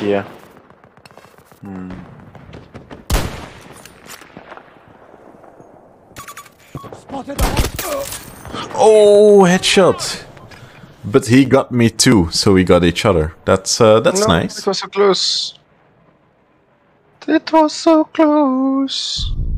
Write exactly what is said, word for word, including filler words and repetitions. here. Hmm. Oh, headshot! But he got me too, so we got each other. That's uh, that's no, nice. It was so close. It was so close.